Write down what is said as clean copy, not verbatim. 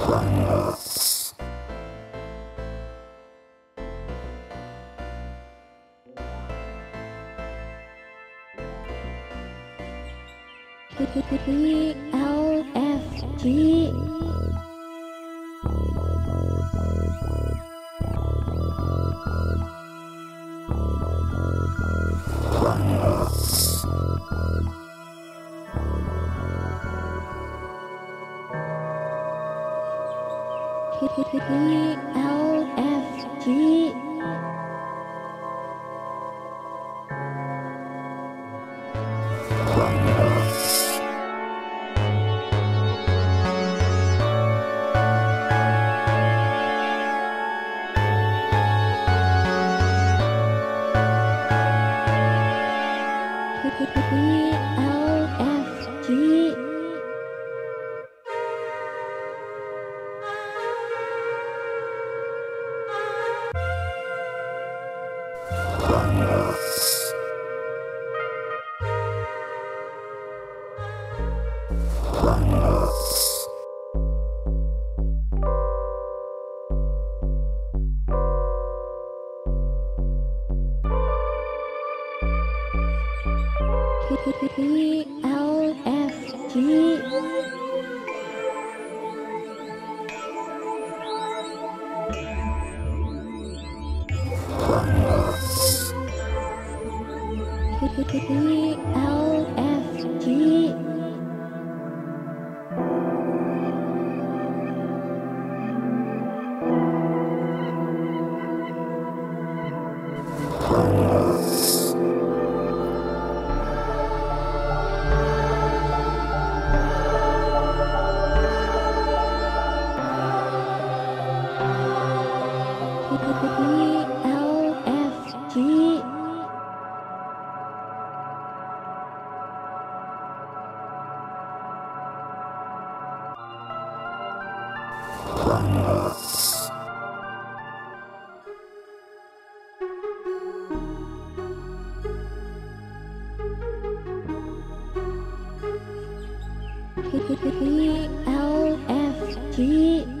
L F G